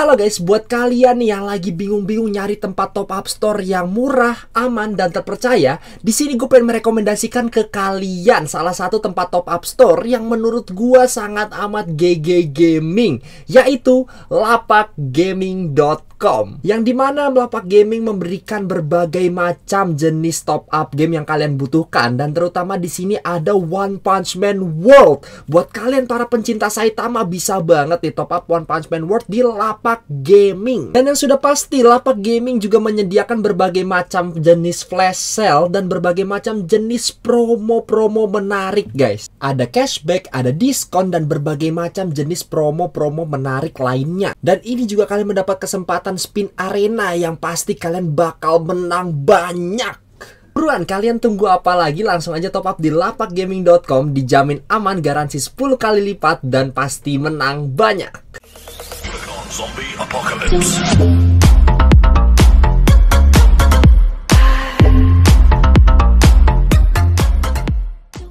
Halo guys, buat kalian yang lagi bingung-bingung nyari tempat top up store yang murah, aman, dan terpercaya, di sini gue pengen merekomendasikan ke kalian salah satu tempat top up store yang menurut gue sangat amat GG Gaming, yaitu lapakgaming.com, yang dimana Lapak Gaming memberikan berbagai macam jenis top up game yang kalian butuhkan, dan terutama di sini ada One Punch Man World. Buat kalian para pencinta Saitama bisa banget nih top up One Punch Man World di Lapak Gaming. Dan yang sudah pasti, Lapak Gaming juga menyediakan berbagai macam jenis flash sale dan berbagai macam jenis promo-promo menarik guys. Ada cashback, ada diskon, dan berbagai macam jenis promo-promo menarik lainnya. Dan ini juga kalian mendapat kesempatan spin arena yang pasti kalian bakal menang banyak. Buruan, kalian tunggu apa lagi? Langsung aja top up di lapakgaming.com, dijamin aman, garansi 10 kali lipat, dan pasti menang banyak. Zombie Apocalypse.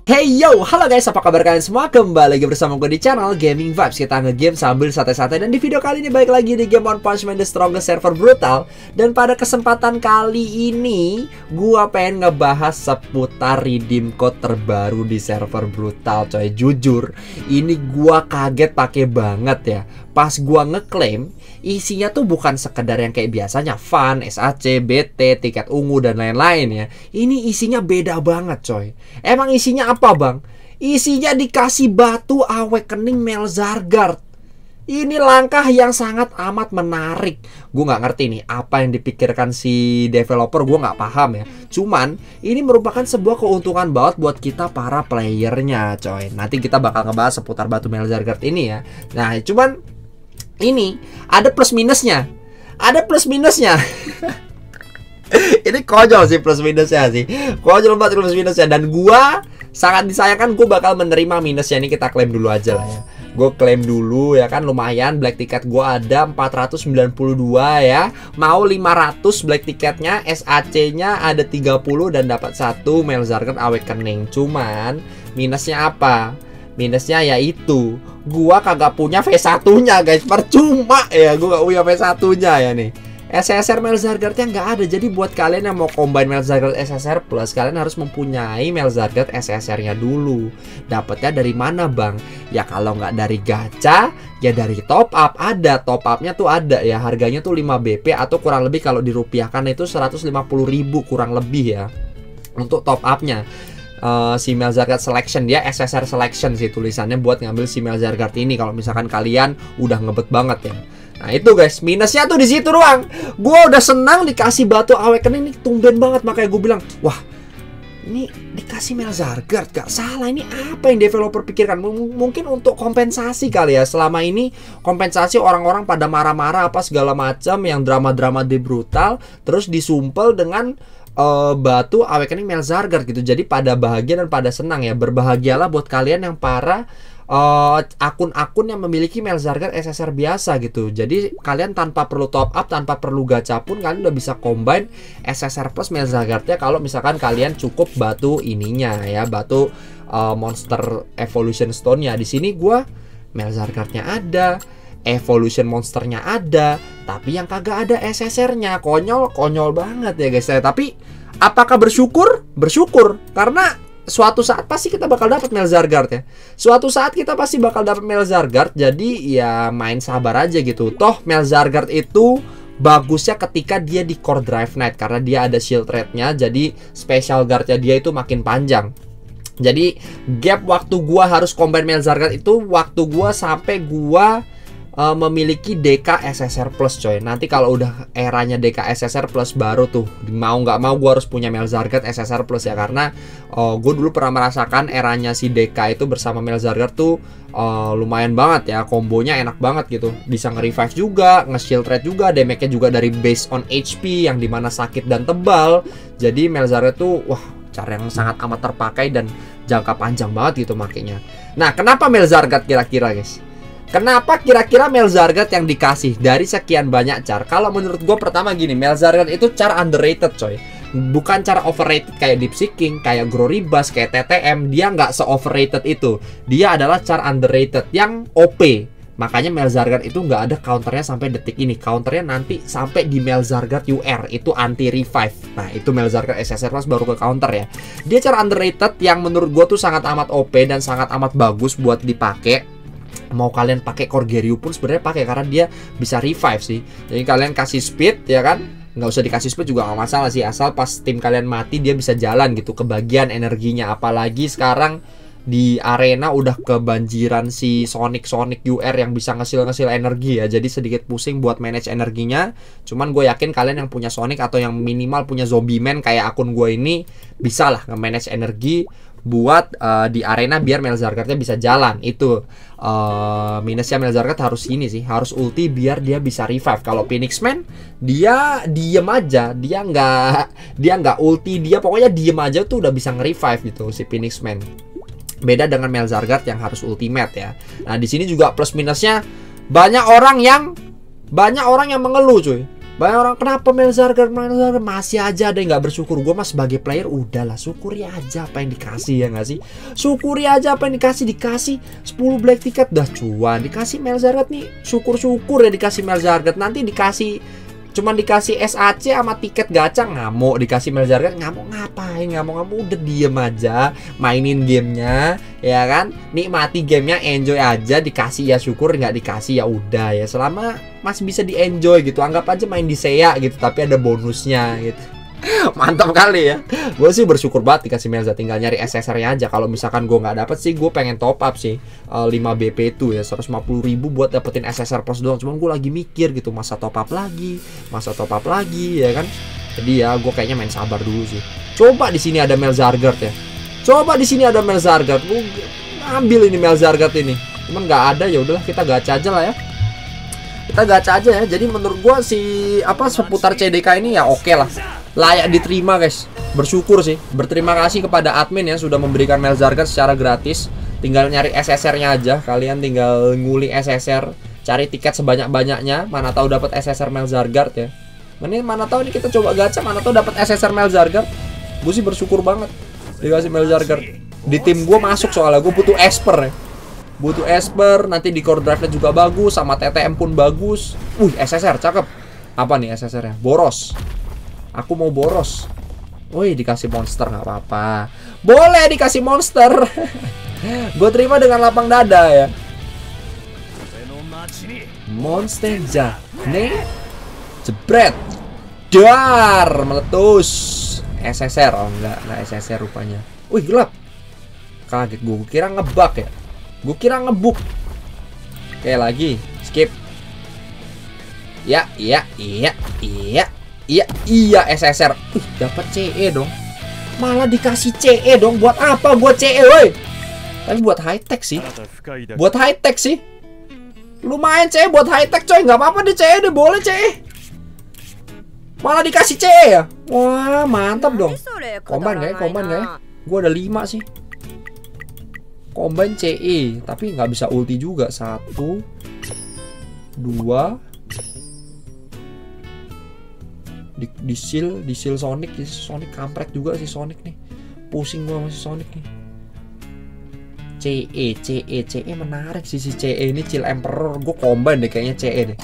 Hey yo, halo guys, apa kabar kalian semua? Kembali lagi bersama gue di channel Gaming Vibes. Kita ngegame sambil santai-santai. Dan di video kali ini balik lagi di game One Punch Man The Strongest server Brutal. Dan pada kesempatan kali ini gue pengen ngebahas seputar redeem code terbaru di server Brutal. Coy, jujur ini gue kaget pakai banget ya. Pas gua ngeklaim, isinya tuh bukan sekedar yang kayak biasanya fun, SAC, BT, tiket ungu, dan lain-lain ya. Ini isinya beda banget coy. Emang isinya apa bang? Isinya dikasih batu awakening Melzargard. Ini langkah yang sangat amat menarik. Gue nggak ngerti nih apa yang dipikirkan si developer, gue nggak paham ya. Cuman ini merupakan sebuah keuntungan banget buat kita para playernya coy. Nanti kita bakal ngebahas seputar batu Melzargard ini ya. Nah cuman ini ada plus minusnya. Ada plus minusnya. Ini konyol sih plus minusnya sih. Konyol banget plus minusnya. Dan gua sangat disayangkan, gua bakal menerima minusnya. Ini kita klaim dulu aja lah ya. Gue klaim dulu ya kan, lumayan. Black ticket gue ada 492 ya. Mau 500 black ticketnya, SAC-nya ada 30, dan dapat 1 Melzargard Awakening. Cuman minusnya apa? Minusnya yaitu gua kagak punya V1-nya guys. Percuma ya, gua gak punya V1-nya ya nih. SSR Melzargard-nya nggak ada. Jadi buat kalian yang mau combine Melzargard SSR plus, kalian harus mempunyai Melzargard SSR-nya dulu. Dapatnya dari mana bang? Ya kalau nggak dari gacha, ya dari top up. Ada top up-nya tuh ada ya. Harganya tuh 5 BP atau kurang lebih kalau dirupiahkan itu 150 ribu kurang lebih ya. Untuk top up-nya. Si Melzargard Selection, dia SSR Selection sih tulisannya, buat ngambil si Melzargard ini kalau misalkan kalian udah ngebet banget ya. Nah itu guys, minusnya tuh di situ doang. Gue udah senang dikasih batu awakening ini, tumben banget, makanya gue bilang wah ini dikasih Melzargard gak salah. Ini apa yang developer pikirkan? Mungkin untuk kompensasi kali ya. Selama ini kompensasi orang-orang pada marah-marah apa segala macam, yang drama-drama di Brutal terus disumpel dengan batu awakening Melzargard gitu. Jadi pada bahagia dan pada senang ya. Berbahagialah buat kalian yang para akun-akun yang memiliki Melzargard SSR biasa gitu. Jadi kalian tanpa perlu top up, tanpa perlu gacha pun kalian udah bisa combine SSR plus Melzargardnya kalau misalkan kalian cukup batu ininya ya, batu monster evolution stone-nya. Di sini gua Melzargardnya ada, evolution monsternya ada, tapi yang kagak ada SSR-nya. Konyol banget ya guys. Tapi apakah bersyukur? Bersyukur, karena suatu saat pasti kita bakal dapat Melzargard ya. Suatu saat kita pasti bakal dapat Melzargard. Jadi ya main sabar aja gitu. Toh Melzargard itu bagusnya ketika dia di Core Drive Knight, karena dia ada shield rate-nya. Jadi special guard-nya dia itu makin panjang. Jadi gap waktu gua harus combine Melzargard itu waktu gua sampai gua memiliki DK SSR plus coy. Nanti kalau udah eranya DK SSR plus baru tuh mau nggak mau gue harus punya Melzargard SSR plus ya, karena gue dulu pernah merasakan eranya si DK itu bersama Melzargard tuh lumayan banget ya, kombonya enak banget gitu, bisa nge-revive juga, nge-shield rate juga, damage-nya juga dari based on HP yang dimana sakit dan tebal. Jadi Melzargard tuh wah, cara yang sangat amat terpakai dan jangka panjang banget gitu makanya. Nah kenapa Melzargard kira-kira guys? Kenapa kira-kira Melzargard yang dikasih dari sekian banyak char? Kalau menurut gue pertama gini, Melzargard itu char underrated coy. Bukan char overrated kayak Deep Sea King, kayak Glory Bus, kayak TTM. Dia nggak se-overrated itu. Dia adalah char underrated yang OP. Makanya Melzargard itu nggak ada counternya sampai detik ini. Counternya nanti sampai di Melzargard UR, itu anti revive. Nah itu Melzargard SSR Plus baru ke counter ya. Dia cara underrated yang menurut gue tuh sangat amat OP dan sangat amat bagus buat dipakai. Mau kalian pakai Corgerio pun sebenarnya pakai, karena dia bisa revive sih. Jadi kalian kasih speed ya kan, nggak usah dikasih speed juga nggak masalah sih, asal pas tim kalian mati dia bisa jalan gitu, kebagian energinya. Apalagi sekarang di arena udah kebanjiran si Sonic UR yang bisa ngesil-ngesil energi ya. Jadi sedikit pusing buat manage energinya. Cuman gue yakin kalian yang punya Sonic atau yang minimal punya Zombie Man kayak akun gue ini, bisa lah nge-manage energi buat di arena biar Melzargardnya bisa jalan. Itu minusnya Melzargard harus ini sih, harus ulti biar dia bisa revive. Kalau Phoenixman dia diem aja, dia nggak ulti, dia pokoknya diem aja tuh udah bisa nge-revive gitu si Phoenixman. Beda dengan Melzargard yang harus ultimate ya. Nah di sini juga plus minusnya banyak orang yang mengeluh cuy. Banyak orang, kenapa Melzargard masih aja ada yang nggak bersyukur. Gue mas sebagai player udahlah syukuri aja apa yang dikasih ya nggak sih. Syukuri aja apa yang dikasih 10 black ticket dah cuan. Dikasih Melzargard nih syukur-syukur ya dikasih Melzargard. Nanti dikasih cuman dikasih SAC sama tiket gacha ngamuk, dikasih Melzargard ngamuk, ngapain ngamuk, udah diem aja mainin gamenya ya kan, nikmati gamenya, enjoy aja. Dikasih ya syukur, nggak dikasih ya udah ya, selama masih bisa di enjoy gitu, anggap aja main di SEA gitu tapi ada bonusnya gitu. Mantap kali ya. Gue sih bersyukur banget dikasih Melza, tinggal nyari SSR-nya aja. Kalau misalkan gue nggak dapet sih, gue pengen top up sih 5 BP itu ya, 150.000 buat dapetin SSR plus doang. Cuman gue lagi mikir gitu, masa top up lagi ya kan. Jadi ya gue kayaknya main sabar dulu sih. Coba di sini ada Melzargard ya. Gue ambil ini Melzargard ini. Cuman nggak ada, ya udahlah kita gacha aja lah ya. Jadi menurut gue si seputar CDK ini ya oke lah. Layak diterima guys, bersyukur sih, berterima kasih kepada admin ya sudah memberikan Melzargard secara gratis. Tinggal nyari SSR-nya aja, kalian tinggal nguli SSR, cari tiket sebanyak-banyaknya, mana tahu dapat SSR Melzargard ya. Ini mana tahu nih kita coba gacha, mana tahu dapat SSR Melzargard. Gue sih bersyukur banget dikasih Melzargard. Di tim gue masuk soalnya, gue butuh Esper ya. Butuh Esper, nanti di core drive-nya juga bagus, sama TTM pun bagus. SSR cakep. Apa nih SSR-nya? Boros. Aku mau boros. Woi, dikasih monster nggak apa-apa. Boleh dikasih monster. Gue terima dengan lapang dada ya. Monsterja, nih, jebret, dar, meletus. SSR, oh nggak SSR rupanya. Wih gelap. Kaget gue kira ngebug ya. Gue kira ngebug. Oke lagi, skip. Iya SSR. Dapat CE dong. Malah dikasih CE dong. Buat apa gua CE, woi? Tapi buat high tech sih. Lumayan CE buat high tech, coy. Nggak apa-apa deh CE deh, boleh CE. Malah dikasih CE ya. Wah, mantap dong. Komban enggak ya? Gua ada 5 sih. Komban CE, tapi nggak bisa ulti juga. 1 2 di seal Sonic ya. Sonic kampret juga sih Sonic nih. Pusing gua masih Sonic nih. CE menarik sih si CE ini. Chill Emperor gua combine deh kayaknya CE deh.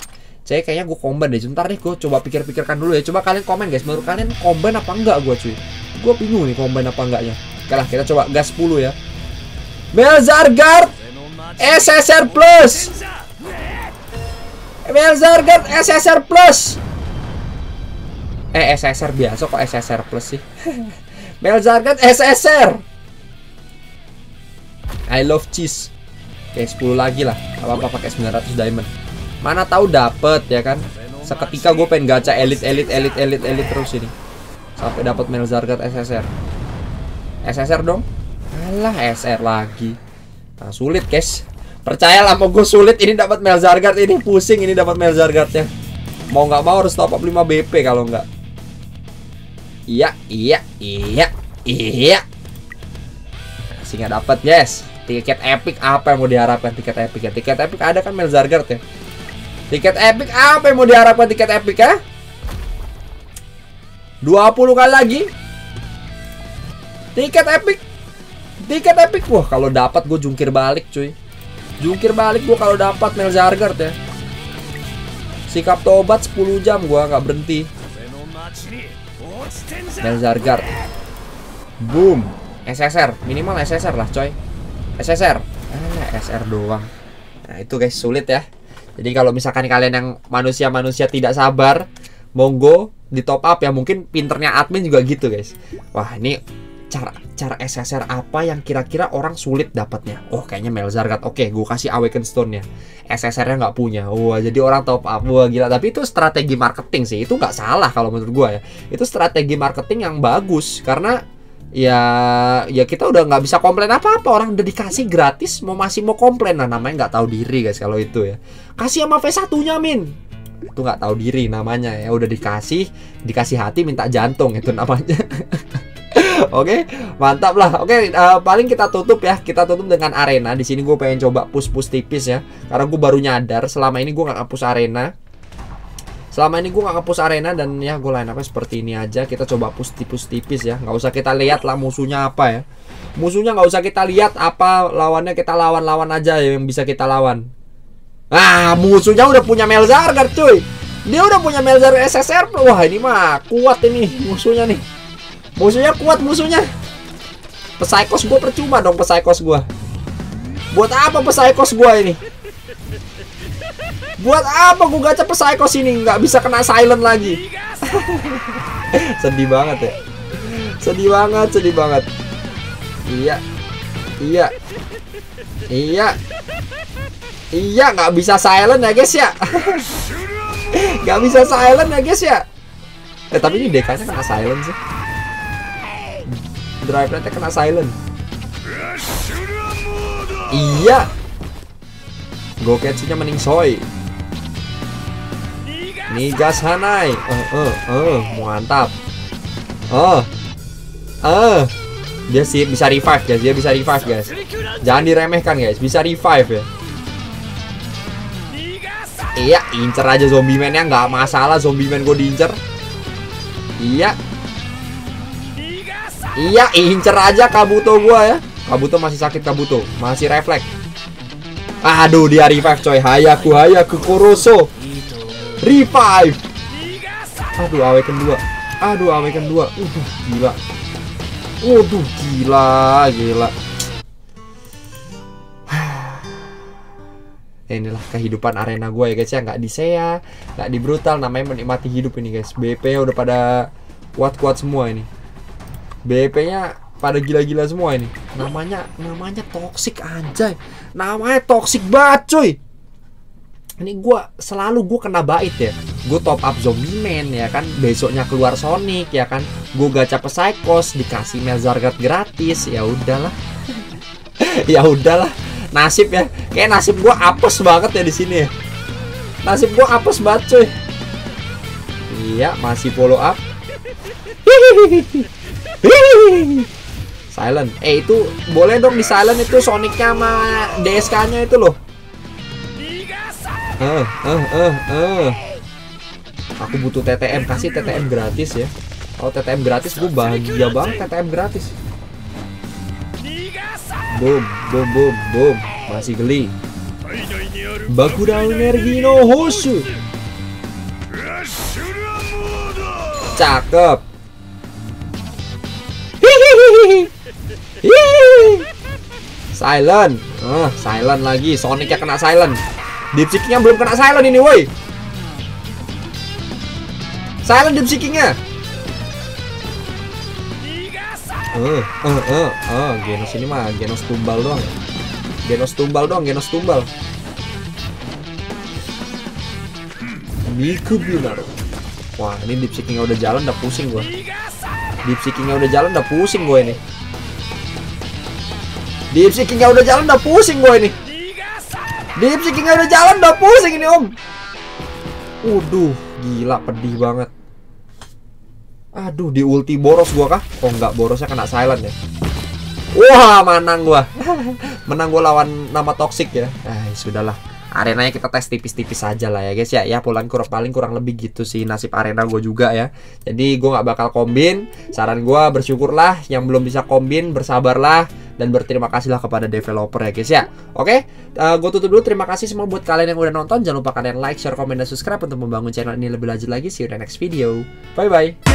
CE kayaknya gua combine deh. Sebentar deh gua coba pikir-pikirkan dulu ya. Coba kalian komen guys, menurut kalian combine apa enggak gua cuy. Gua bingung nih combine apa enggaknya. Oke lah kita coba gas 10 ya. Melzargard SSR Plus. SSR biasa kok SSR plus sih. Melzargard SSR. I love cheese. Oke 10 lagi lah, gak apa-apa pakai 900 diamond. Mana tahu dapet ya kan. Seketika gue pengen gacha elit terus ini. Sampai dapat Melzargard SSR. SSR dong. Alah SR lagi. Nah sulit guys. Percayalah sama gue sulit ini dapat Melzargard ini. Pusing ini dapat Melzargardnya. Mau nggak mau harus top up 5 BP kalau nggak. Iya. Masih nggak dapet guys. Tiket epic apa yang mau diharapkan tiket epic ya? Tiket epic ada kan Melzargard ya. Tiket epic apa yang mau diharapkan tiket epic ya? 20 kali lagi. Tiket epic. Wah kalau dapat gue jungkir balik cuy. Jungkir balik gua kalau dapat Melzargard ya. Sikap tobat 10 jam gua nggak berhenti. Melzargard. Boom. SSR, minimal SSR lah coy. SSR. SR doang. Nah, itu guys sulit ya. Jadi kalau misalkan kalian yang manusia-manusia tidak sabar, monggo di top up ya, mungkin pinternya admin juga gitu guys. Wah ini cara SSR apa yang kira-kira orang sulit dapatnya? Oh kayaknya Melzargard. Oke, gue kasih Awaken Stone-nya. SSR-nya nggak punya. Wah jadi orang top up. Wah gila. Tapi itu strategi marketing sih. Itu nggak salah kalau menurut gue ya. Itu strategi marketing yang bagus karena ya kita udah nggak bisa komplain apa-apa. Orang udah dikasih gratis, masih mau komplain. Nah namanya nggak tahu diri guys kalau itu ya. Kasih sama V1-nya min. Itu nggak tahu diri namanya ya, udah dikasih hati minta jantung itu namanya. Oke, mantap lah. Oke, paling kita tutup ya, kita tutup dengan arena. Di sini gue pengen coba push tipis ya, karena gue baru nyadar selama ini gue nggak ngapus arena. Dan ya gue line up seperti ini aja. Kita coba push tipis ya, nggak usah kita lihat lah musuhnya apa ya. Musuhnya nggak usah kita lihat apa lawannya, kita lawan aja yang bisa kita lawan. Nah, musuhnya udah punya Melzargard cuy. Dia udah punya Melzargard SSR. Wah, ini mah kuat ini musuhnya nih. Musuhnya kuat musuhnya. Psykos gue percuma dong, Psykos gue. Buat apa Psykos gue ini? Buat apa gue gacha Psykos ini? Nggak bisa kena silent lagi. Sedih banget ya. Sedih banget. Iya, nggak bisa silent ya guys ya. Nggak bisa silent ya guys ya. Tapi ini DK-nya kena silent sih. Drive rate-nya kena silent. Iya. Goketsunya mending soy. Nigas Hanai. Mantap. Dia sih bisa revive guys, guys. Jangan diremehkan guys, bisa revive ya. Iya, incer aja Zombie Man-nya, nggak masalah. Zombie Man gue diincer. Iya, incer aja Kabuto gue ya. Kabuto masih sakit, Kabuto masih refleks. Aduh, dia revive coy. Hayaku Kuroso revive. Aduh, awaken 2. Gila. Waduh, gila. Inilah kehidupan arena gue ya guys ya. Nggak di SEA, nggak di Brutal. Namanya menikmati hidup ini guys. BP-nya udah pada kuat-kuat semua ini. BP-nya pada gila-gila semua ini. Namanya toxic anjay. Namanya toxic banget cuy. Ini selalu gue kena bait ya. Gue top up Zombie Man ya kan. Besoknya keluar Sonic ya kan. Gue gacha Psykos, dikasih Melzargard gratis. Ya udahlah. Nasib ya. Kayak nasib gue apes banget ya di sini ya. Nasib gue apes banget cuy. Iya, masih follow up. Silent. Itu boleh dong di silent itu Sonic-nya sama DSK-nya itu loh. Aku butuh TTM, kasih TTM gratis ya. Kalau TTM gratis gue bahagia banget. TTM gratis. Boom. Masih geli. Bakura energi no hosu. Cakep. Silent. Silent lagi. Sonic-nya kena silent. Deep Sea King-nya belum kena silent ini, woi. Silent Deep Sea King-nya. Genos ini mah Genos tumbal doang. Miku binar. Wah, ini Deep Sea King udah jalan udah pusing gua. Deep Sea King udah jalan udah pusing ini, Om. Waduh, gila pedih banget. Aduh, di ulti boros gua kah? Oh enggak, borosnya kena silent ya. Wah, menang gua. Lawan nama toxic ya. Sudahlah. Arenanya kita tes tipis-tipis aja lah ya guys ya. Ya paling kurang lebih gitu sih nasib arena gue juga ya. Jadi gue nggak bakal kombin. Saran gue bersyukurlah. Yang belum bisa kombin bersabarlah. dan berterima kasihlah kepada developer ya guys ya. Oke, gue tutup dulu. Terima kasih semua buat kalian yang udah nonton. Jangan lupa kalian like, share, komen, dan subscribe untuk membangun channel ini lebih lanjut lagi. See you in the next video. Bye bye.